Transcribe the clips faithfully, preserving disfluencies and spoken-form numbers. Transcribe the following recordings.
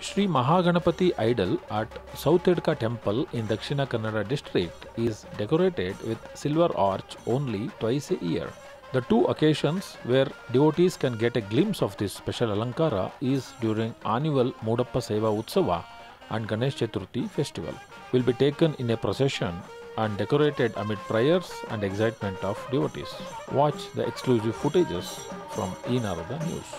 Shri Maha Ganapati idol at Southedka temple in Dakshina Kannada district is decorated with silver arch only twice a year. The two occasions where devotees can get a glimpse of this special alankara is during annual Moodappa Seva Utsava and Ganesh Chaturthi festival. Will be taken in a procession and decorated amid prayers and excitement of devotees. Watch the exclusive footages from eNarada News.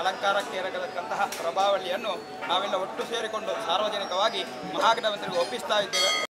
अलंकार प्रभावलिया नावे सार्वजनिकवा महागणपति ओप्पिस्ता।